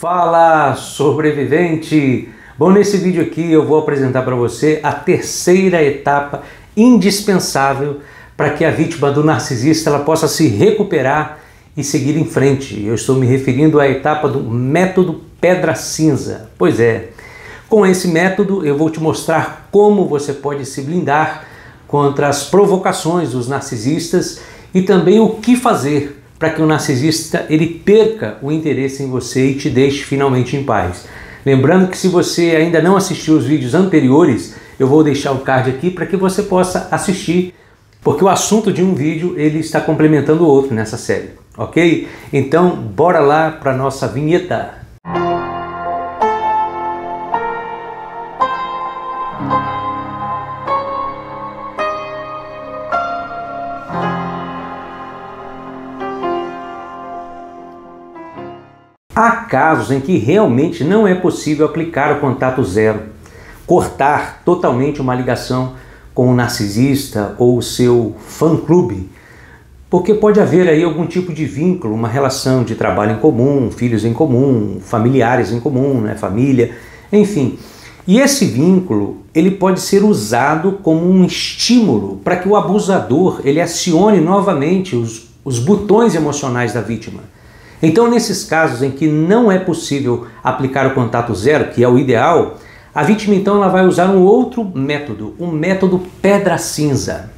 Fala, sobrevivente! Bom, nesse vídeo aqui eu vou apresentar para você a terceira etapa indispensável para que a vítima do narcisista ela possa se recuperar e seguir em frente. Eu estou me referindo à etapa do método Pedra Cinza. Pois é, com esse método eu vou te mostrar como você pode se blindar contra as provocações dos narcisistas e também o que fazer para que o narcisista ele perca o interesse em você e te deixe finalmente em paz. Lembrando que se você ainda não assistiu os vídeos anteriores, eu vou deixar o card aqui para que você possa assistir, porque o assunto de um vídeo ele está complementando o outro nessa série, ok? Então bora lá para a nossa vinheta. Há casos em que realmente não é possível aplicar o contato zero, cortar totalmente uma ligação com o narcisista ou o seu fã-clube, porque pode haver aí algum tipo de vínculo, uma relação de trabalho em comum, filhos em comum, familiares em comum, né? Família, enfim. E esse vínculo ele pode ser usado como um estímulo para que o abusador ele acione novamente os botões emocionais da vítima. Então, nesses casos em que não é possível aplicar o contato zero, que é o ideal, a vítima então ela vai usar um outro método, um método Pedra Cinza.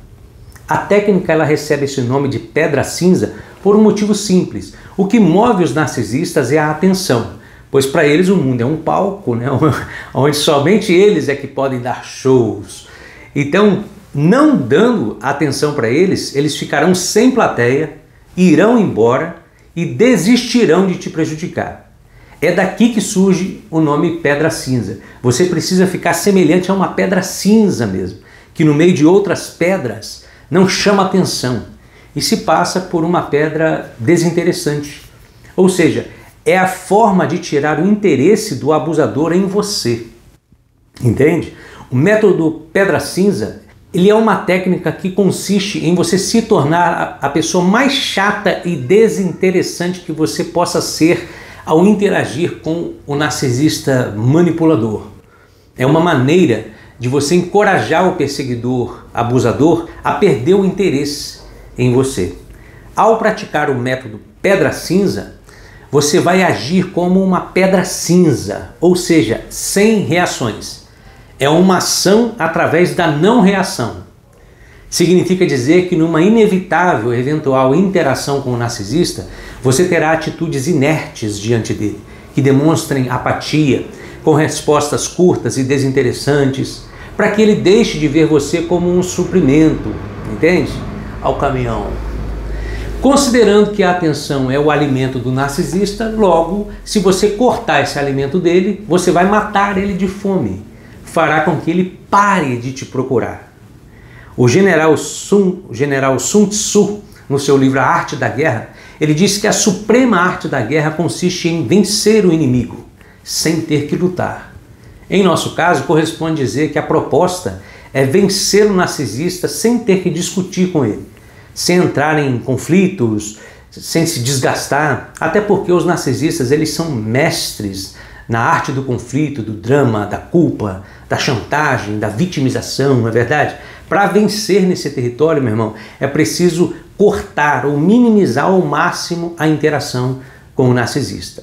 A técnica ela recebe esse nome de Pedra Cinza por um motivo simples. O que move os narcisistas é a atenção, pois para eles o mundo é um palco, né? Onde somente eles é que podem dar shows. Então, não dando atenção para eles, eles ficarão sem plateia, irão embora e desistirão de te prejudicar. É daqui que surge o nome Pedra Cinza. Você precisa ficar semelhante a uma pedra cinza mesmo, que no meio de outras pedras não chama atenção e se passa por uma pedra desinteressante. Ou seja, é a forma de tirar o interesse do abusador em você. Entende? O método Pedra Cinza ele é uma técnica que consiste em você se tornar a pessoa mais chata e desinteressante que você possa ser ao interagir com o narcisista manipulador. É uma maneira de você encorajar o perseguidor abusador a perder o interesse em você. Ao praticar o método Pedra Cinza, você vai agir como uma pedra cinza, ou seja, sem reações. É uma ação através da não reação. Significa dizer que numa inevitável eventual interação com o narcisista, você terá atitudes inertes diante dele, que demonstrem apatia, com respostas curtas e desinteressantes, para que ele deixe de ver você como um suprimento, entende? Ao caminhão. Considerando que a atenção é o alimento do narcisista, logo, se você cortar esse alimento dele, você vai matar ele de fome. Fará com que ele pare de te procurar. O general Sun Tzu, no seu livro A Arte da Guerra, ele diz que a suprema arte da guerra consiste em vencer o inimigo, sem ter que lutar. Em nosso caso, corresponde dizer que a proposta é vencer o narcisista sem ter que discutir com ele, sem entrar em conflitos, sem se desgastar, até porque os narcisistas eles são mestres na arte do conflito, do drama, da culpa, da chantagem, da vitimização, não é verdade? Para vencer nesse território, meu irmão, é preciso cortar ou minimizar ao máximo a interação com o narcisista.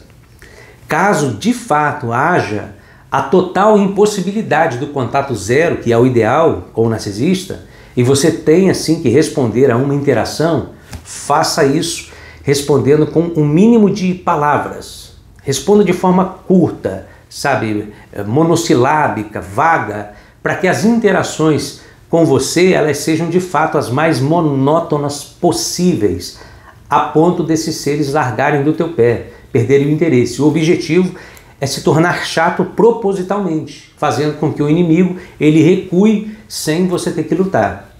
Caso de fato haja a total impossibilidade do contato zero, que é o ideal, com o narcisista, e você tem assim que responder a uma interação, faça isso respondendo com um mínimo de palavras. Responda de forma curta, sabe, monossilábica, vaga, para que as interações com você elas sejam de fato as mais monótonas possíveis, a ponto desses seres largarem do teu pé, perderem o interesse. O objetivo é se tornar chato propositalmente, fazendo com que o inimigo ele recue sem você ter que lutar.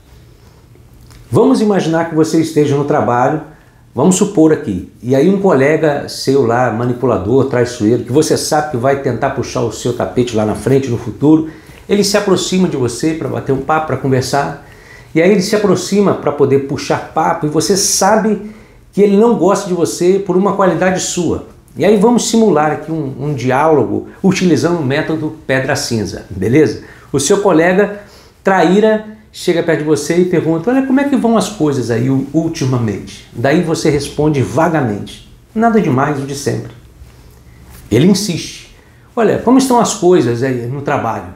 Vamos imaginar que você esteja no trabalho, vamos supor aqui, e aí um colega seu lá, manipulador, traiçoeiro, que você sabe que vai tentar puxar o seu tapete lá na frente, no futuro, ele se aproxima de você para bater um papo, para conversar, e aí ele se aproxima para poder puxar papo, e você sabe que ele não gosta de você por uma qualidade sua, E aí vamos simular aqui um diálogo utilizando o método Pedra Cinza, beleza? O seu colega traíra chega perto de você e pergunta: olha, como é que vão as coisas aí ultimamente? Daí você responde vagamente: nada demais, o de sempre. Ele insiste: olha, como estão as coisas aí no trabalho?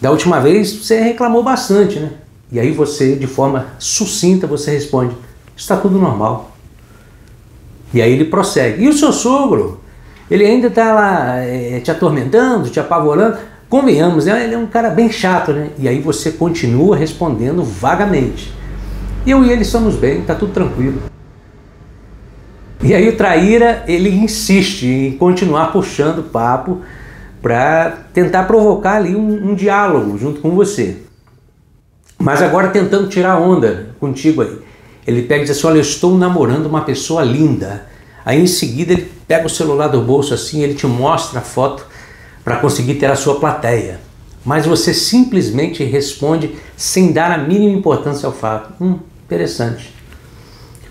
Da última vez você reclamou bastante, né? E aí você, de forma sucinta, você responde: está tudo normal. E aí ele prossegue: e o seu sogro? Ele ainda está lá te atormentando, te apavorando? Convenhamos, né? Ele é um cara bem chato, né? E aí você continua respondendo vagamente: eu e ele estamos bem, está tudo tranquilo. E aí o traíra, ele insiste em continuar puxando o papo para tentar provocar ali um diálogo junto com você. Mas agora tentando tirar onda contigo aí. Ele pega e diz assim: olha, eu estou namorando uma pessoa linda. Aí em seguida ele pega o celular do bolso assim, ele te mostra a foto para conseguir ter a sua plateia. Mas você simplesmente responde sem dar a mínima importância ao fato: interessante.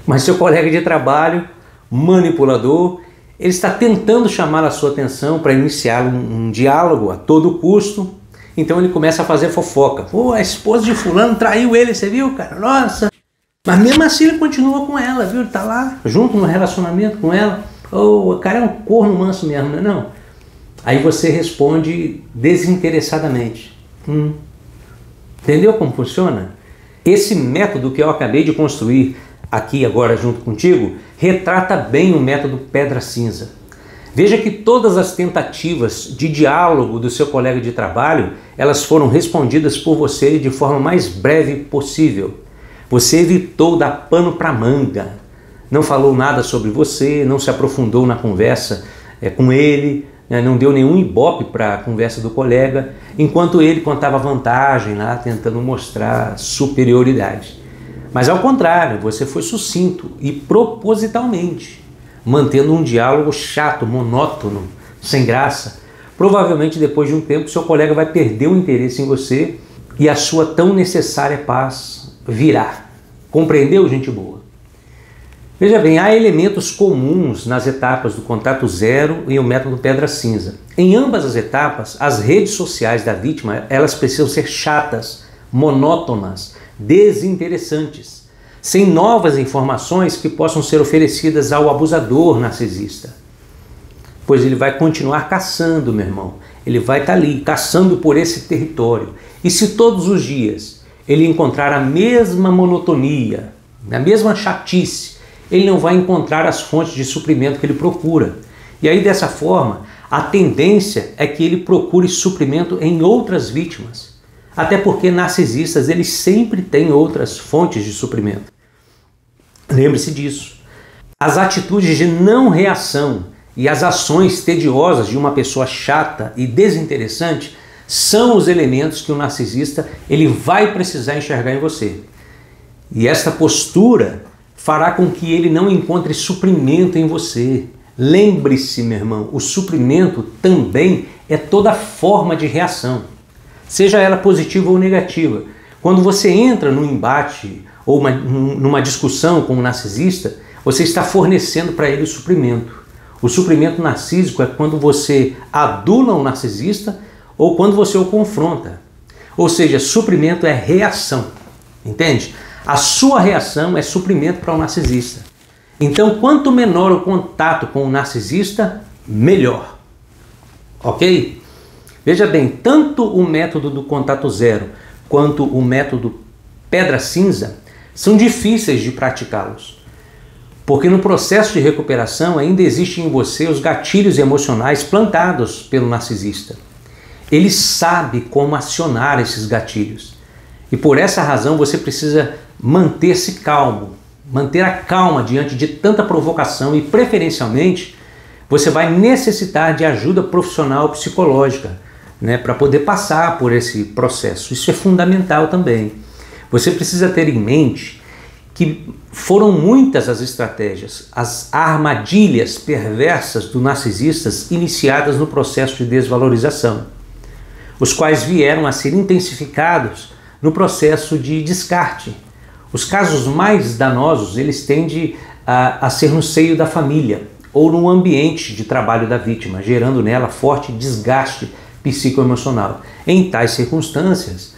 Mas seu colega de trabalho, manipulador, ele está tentando chamar a sua atenção para iniciar um diálogo a todo custo. Então ele começa a fazer fofoca: pô, a esposa de fulano traiu ele, você viu, cara? Nossa! Mas mesmo assim ele continua com ela, viu? Ele tá lá junto no relacionamento com ela. Oh, o cara é um corno manso mesmo, não é não? Aí você responde desinteressadamente: Entendeu como funciona? Esse método que eu acabei de construir aqui agora junto contigo retrata bem o método Pedra Cinza. Veja que todas as tentativas de diálogo do seu colega de trabalho, elas foram respondidas por você de forma mais breve possível. Você evitou dar pano para manga, não falou nada sobre você, não se aprofundou na conversa com ele, né? Não deu nenhum ibope para a conversa do colega, enquanto ele contava vantagem lá, tentando mostrar superioridade. Mas ao contrário, você foi sucinto e propositalmente, mantendo um diálogo chato, monótono, sem graça. Provavelmente depois de um tempo seu colega vai perder o interesse em você e a sua tão necessária paz virá. Compreendeu, gente boa? Veja bem, há elementos comuns nas etapas do contato zero e o método Pedra Cinza. Em ambas as etapas, as redes sociais da vítima, elas precisam ser chatas, monótonas, desinteressantes, sem novas informações que possam ser oferecidas ao abusador narcisista. Pois ele vai continuar caçando, meu irmão. Ele vai estar ali, caçando por esse território. E se todos os dias ele encontrar a mesma monotonia, a mesma chatice, ele não vai encontrar as fontes de suprimento que ele procura. E aí, dessa forma, a tendência é que ele procure suprimento em outras vítimas. Até porque narcisistas, eles sempre têm outras fontes de suprimento. Lembre-se disso. As atitudes de não reação e as ações tediosas de uma pessoa chata e desinteressante são os elementos que o narcisista ele vai precisar enxergar em você. E esta postura fará com que ele não encontre suprimento em você. Lembre-se, meu irmão, o suprimento também é toda forma de reação, seja ela positiva ou negativa. Quando você entra num embate ou numa discussão com um narcisista, você está fornecendo para ele o suprimento. O suprimento narcísico é quando você adula um narcisista ou quando você o confronta. Ou seja, suprimento é reação, entende? A sua reação é suprimento para o narcisista. Então, quanto menor o contato com o narcisista, melhor. Ok? Veja bem, tanto o método do contato zero quanto o método Pedra Cinza são difíceis de praticá-los, porque no processo de recuperação ainda existem em você os gatilhos emocionais plantados pelo narcisista. Ele sabe como acionar esses gatilhos e por essa razão você precisa manter-se calmo, manter a calma diante de tanta provocação e preferencialmente você vai necessitar de ajuda profissional psicológica, né, para poder passar por esse processo. Isso é fundamental também. Você precisa ter em mente que foram muitas as estratégias, as armadilhas perversas do narcisista iniciadas no processo de desvalorização, os quais vieram a ser intensificados no processo de descarte. Os casos mais danosos, eles tendem a ser no seio da família, ou no ambiente de trabalho da vítima, gerando nela forte desgaste psicoemocional. Em tais circunstâncias,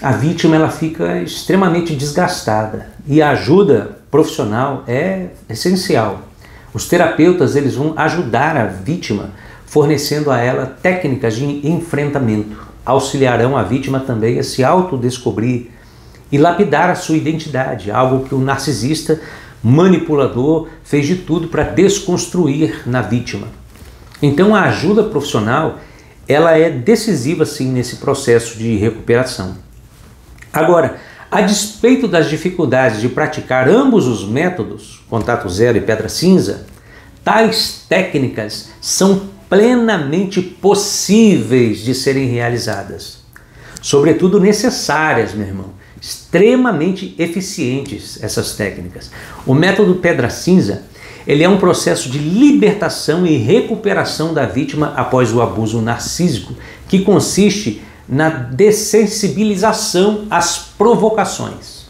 a vítima ela fica extremamente desgastada e a ajuda profissional é essencial. Os terapeutas eles vão ajudar a vítima, fornecendo a ela técnicas de enfrentamento. Auxiliarão a vítima também a se autodescobrir e lapidar a sua identidade, algo que o narcisista manipulador fez de tudo para desconstruir na vítima. Então a ajuda profissional ela é decisiva sim nesse processo de recuperação. Agora, a despeito das dificuldades de praticar ambos os métodos, contato zero e pedra cinza, tais técnicas são plenamente possíveis de serem realizadas, sobretudo necessárias, meu irmão. Extremamente eficientes essas técnicas. O método Pedra Cinza, ele é um processo de libertação e recuperação da vítima após o abuso narcísico, que consiste na dessensibilização às provocações.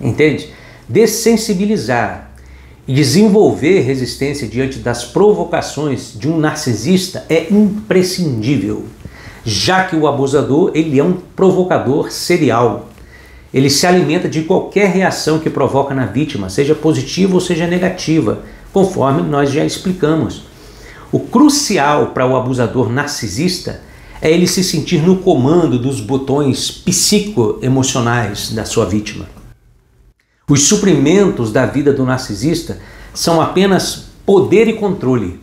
Entende? Dessensibilizar e desenvolver resistência diante das provocações de um narcisista é imprescindível, já que o abusador ele é um provocador serial. Ele se alimenta de qualquer reação que provoca na vítima, seja positiva ou seja negativa, conforme nós já explicamos. O crucial para o abusador narcisista é ele se sentir no comando dos botões psicoemocionais da sua vítima. Os suprimentos da vida do narcisista são apenas poder e controle.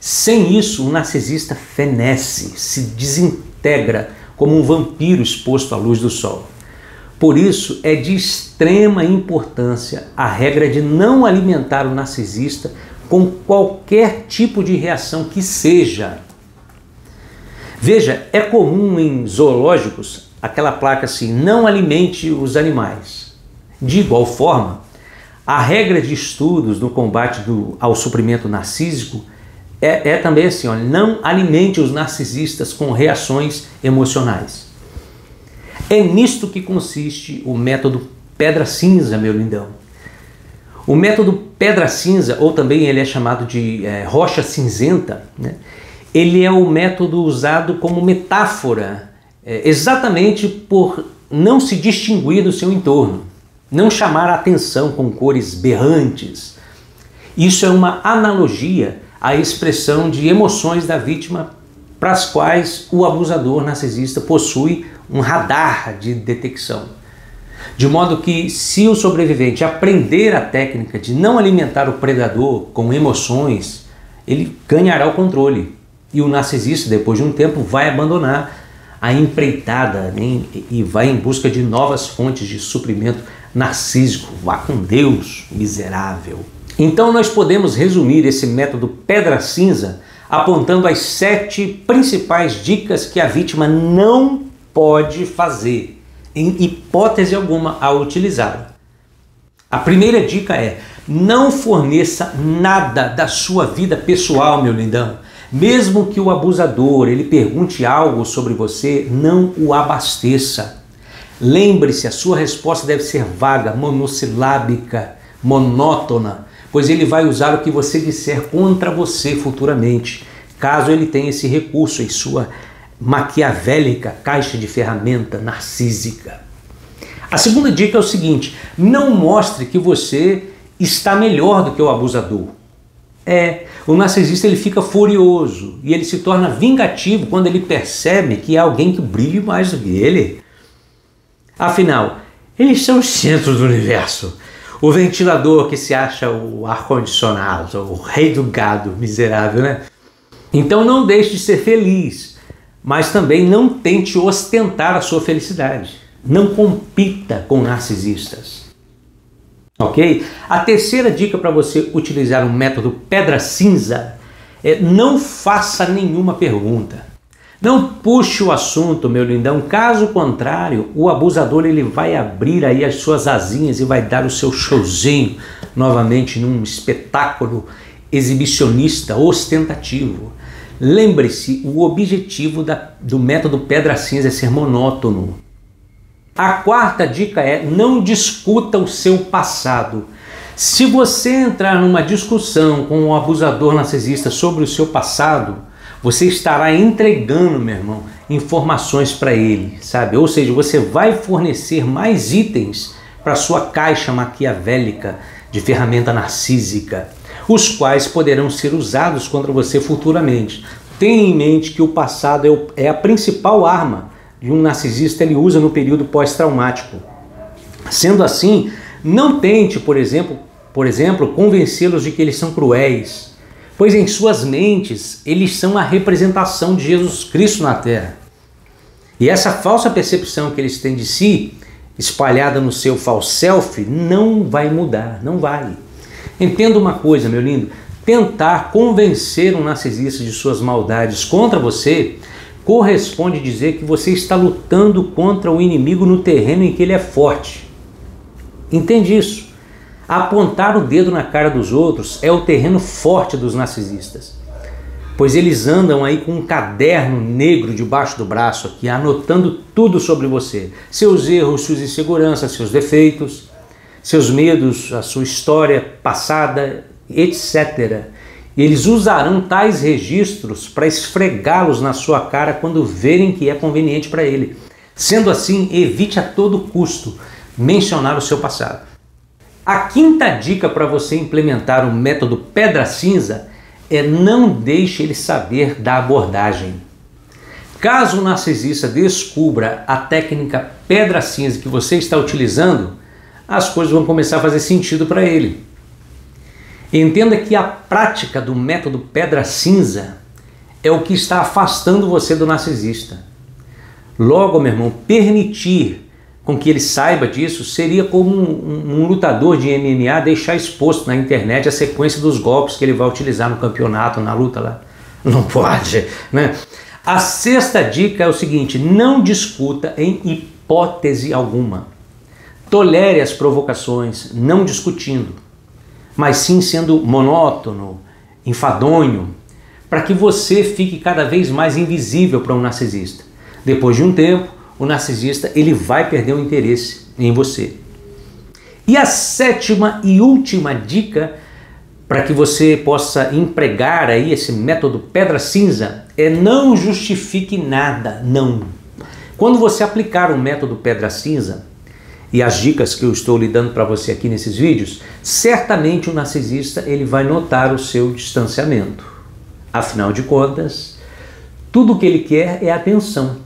Sem isso, o narcisista fenece, se desintegra como um vampiro exposto à luz do sol. Por isso, é de extrema importância a regra de não alimentar o narcisista com qualquer tipo de reação que seja. Veja, é comum em zoológicos aquela placa assim, não alimente os animais. De igual forma, a regra de estudos no combate ao suprimento narcísico é também assim, ó, não alimente os narcisistas com reações emocionais. É nisto que consiste o método Pedra Cinza, meu lindão. O método Pedra Cinza, ou também ele é chamado de rocha cinzenta, né? Ele é o método usado como metáfora, exatamente por não se distinguir do seu entorno, não chamar a atenção com cores berrantes. Isso é uma analogia à expressão de emoções da vítima para as quais o abusador narcisista possui um radar de detecção. De modo que, se o sobrevivente aprender a técnica de não alimentar o predador com emoções, ele ganhará o controle. E o narcisista, depois de um tempo, vai abandonar a empreitada, né, e vai em busca de novas fontes de suprimento narcísico. Vá com Deus, miserável. Então nós podemos resumir esse método Pedra Cinza apontando as 7 principais dicas que a vítima não pode fazer, em hipótese alguma, ao utilizá-lo. A primeira dica é: não forneça nada da sua vida pessoal, meu lindão. Mesmo que o abusador ele pergunte algo sobre você, não o abasteça. Lembre-se, a sua resposta deve ser vaga, monossilábica, monótona, pois ele vai usar o que você disser contra você futuramente, caso ele tenha esse recurso em sua maquiavélica caixa de ferramenta narcísica. A segunda dica é o seguinte: não mostre que você está melhor do que o abusador. O narcisista ele fica furioso e ele se torna vingativo quando ele percebe que há alguém que brilhe mais do que ele. Afinal, eles são o centro do universo. O ventilador que se acha o ar-condicionado, o rei do gado, miserável, né? Então não deixe de ser feliz, mas também não tente ostentar a sua felicidade. Não compita com narcisistas. Ok? A terceira dica para você utilizar o método Pedra Cinza é: não faça nenhuma pergunta. Não puxe o assunto, meu lindão. Caso contrário, o abusador ele vai abrir aí as suas asinhas e vai dar o seu showzinho novamente num espetáculo exibicionista ostentativo. Lembre-se, o objetivo do método Pedra Cinza é ser monótono. A quarta dica é: não discuta o seu passado. Se você entrar numa discussão com um abusador narcisista sobre o seu passado, você estará entregando, meu irmão, informações para ele, sabe? Ou seja, você vai fornecer mais itens para sua caixa maquiavélica de ferramenta narcísica, os quais poderão ser usados contra você futuramente. Tenha em mente que o passado é a principal arma que um narcisista ele usa no período pós-traumático. Sendo assim, não tente, por exemplo, convencê-los de que eles são cruéis, pois em suas mentes eles são a representação de Jesus Cristo na Terra. E essa falsa percepção que eles têm de si, espalhada no seu false self, não vai mudar, não vai. Entenda uma coisa, meu lindo, tentar convencer um narcisista de suas maldades contra você corresponde dizer que você está lutando contra o inimigo no terreno em que ele é forte. Entende isso? Apontar o dedo na cara dos outros é o terreno forte dos narcisistas, pois eles andam aí com um caderno negro debaixo do braço aqui, anotando tudo sobre você, seus erros, suas inseguranças, seus defeitos, seus medos, a sua história passada, etc. Eles usarão tais registros para esfregá-los na sua cara quando verem que é conveniente para ele. Sendo assim, evite a todo custo mencionar o seu passado. A quinta dica para você implementar o método Pedra Cinza é não deixe ele saber da abordagem. Caso o narcisista descubra a técnica Pedra Cinza que você está utilizando, as coisas vão começar a fazer sentido para ele. Entenda que a prática do método Pedra Cinza é o que está afastando você do narcisista. Logo, meu irmão, permitir com que ele saiba disso seria como um lutador de MMA deixar exposto na internet a sequência dos golpes que ele vai utilizar no campeonato, na luta lá. Não pode, né? A sexta dica é o seguinte: não discuta em hipótese alguma. Tolere as provocações, não discutindo, mas sim sendo monótono, enfadonho, para que você fique cada vez mais invisível para um narcisista. Depois de um tempo, o narcisista ele vai perder o interesse em você. E a sétima e última dica para que você possa empregar aí esse método Pedra Cinza é: não justifique nada, não. Quando você aplicar o método Pedra Cinza e as dicas que eu estou lhe dando para você aqui nesses vídeos, certamente o narcisista ele vai notar o seu distanciamento. Afinal de contas, tudo o que ele quer é atenção.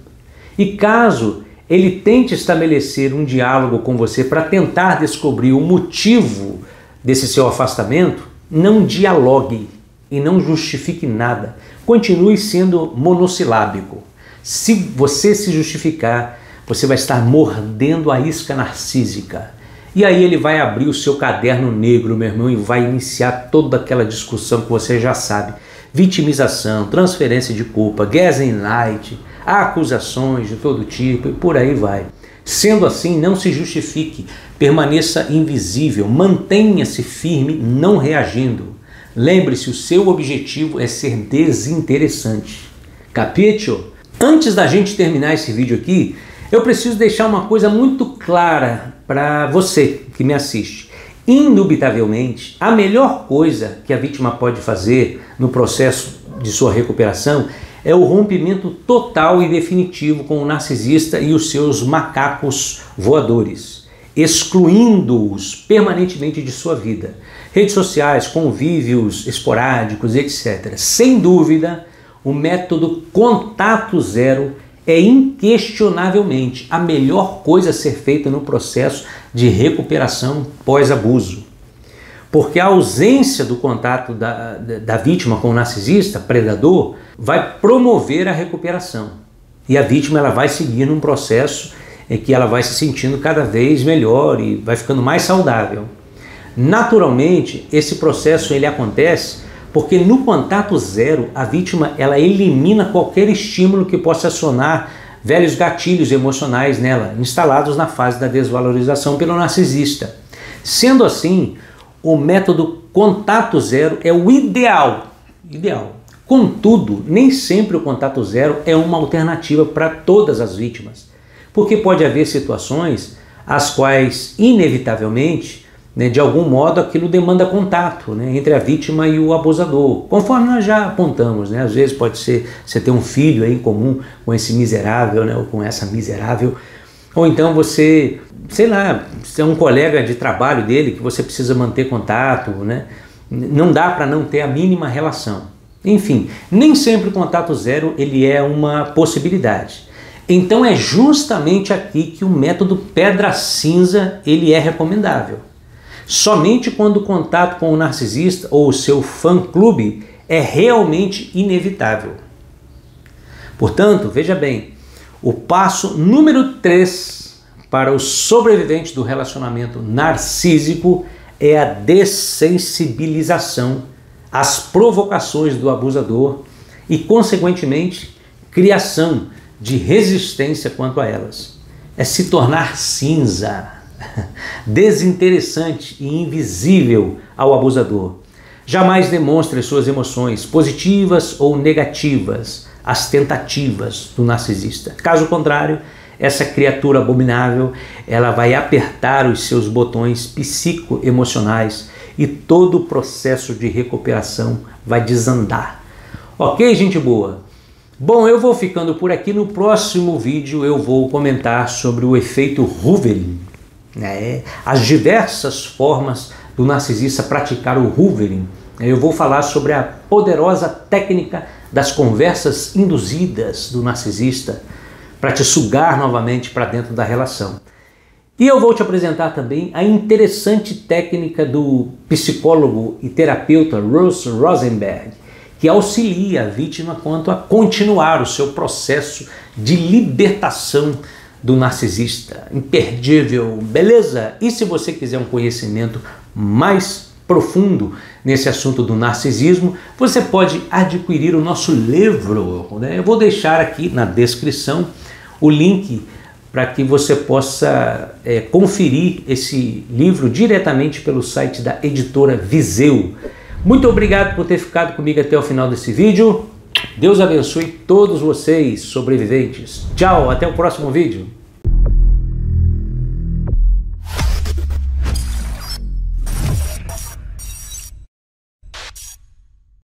E caso ele tente estabelecer um diálogo com você para tentar descobrir o motivo desse seu afastamento, não dialogue e não justifique nada. Continue sendo monossilábico. Se você se justificar, você vai estar mordendo a isca narcísica. E aí ele vai abrir o seu caderno negro, meu irmão, e vai iniciar toda aquela discussão que você já sabe. Vitimização, transferência de culpa, gaslight, acusações de todo tipo e por aí vai. Sendo assim, não se justifique, permaneça invisível, mantenha-se firme, não reagindo. Lembre-se, o seu objetivo é ser desinteressante. Capito? Antes da gente terminar esse vídeo aqui, eu preciso deixar uma coisa muito clara para você que me assiste. Indubitavelmente, a melhor coisa que a vítima pode fazer no processo de sua recuperação é o rompimento total e definitivo com o narcisista e os seus macacos voadores, excluindo-os permanentemente de sua vida, redes sociais, convívios esporádicos, etc. Sem dúvida, o método contato zero é inquestionavelmente a melhor coisa a ser feita no processo de recuperação pós-abuso. Porque a ausência do contato da vítima com o narcisista, predador, vai promover a recuperação. E a vítima ela vai seguir num processo em que ela vai se sentindo cada vez melhor e vai ficando mais saudável. Naturalmente, esse processo ele acontece porque no contato zero, a vítima ela elimina qualquer estímulo que possa acionar velhos gatilhos emocionais nela, instalados na fase da desvalorização pelo narcisista. Sendo assim, o método contato zero é o ideal. Contudo, nem sempre o contato zero é uma alternativa para todas as vítimas, porque pode haver situações as quais, inevitavelmente, né, de algum modo aquilo demanda contato, né, entre a vítima e o abusador, conforme nós já apontamos, né, às vezes pode ser você ter um filho aí em comum com esse miserável, né, ou com essa miserável, ou então você, sei lá, é um colega de trabalho dele que você precisa manter contato, né, não dá para não ter a mínima relação. Enfim, nem sempre o contato zero ele é uma possibilidade. Então é justamente aqui que o método Pedra Cinza ele é recomendável. Somente quando o contato com o narcisista ou o seu fã-clube é realmente inevitável. Portanto, veja bem, o passo número 3 para o sobrevivente do relacionamento narcísico é a dessensibilização às provocações do abusador e, consequentemente, criação de resistência quanto a elas. É se tornar cinza, desinteressante e invisível ao abusador. Jamais demonstre suas emoções positivas ou negativas às tentativas do narcisista. Caso contrário, essa criatura abominável, ela vai apertar os seus botões psicoemocionais e todo o processo de recuperação vai desandar. Ok, gente boa? Bom, eu vou ficando por aqui. No próximo vídeo eu vou comentar sobre o efeito hoovering, né? As diversas formas do narcisista praticar o hoovering. Eu vou falar sobre a poderosa técnica das conversas induzidas do narcisista para te sugar novamente para dentro da relação. E eu vou te apresentar também a interessante técnica do psicólogo e terapeuta Ross Rosenberg, que auxilia a vítima quanto a continuar o seu processo de libertação do narcisista. Imperdível, beleza? E se você quiser um conhecimento mais profundo nesse assunto do narcisismo, você pode adquirir o nosso livro, né? Eu vou deixar aqui na descrição o link para que você possa conferir esse livro diretamente pelo site da editora Viseu. Muito obrigado por ter ficado comigo até o final desse vídeo. Deus abençoe todos vocês, sobreviventes. Tchau, até o próximo vídeo.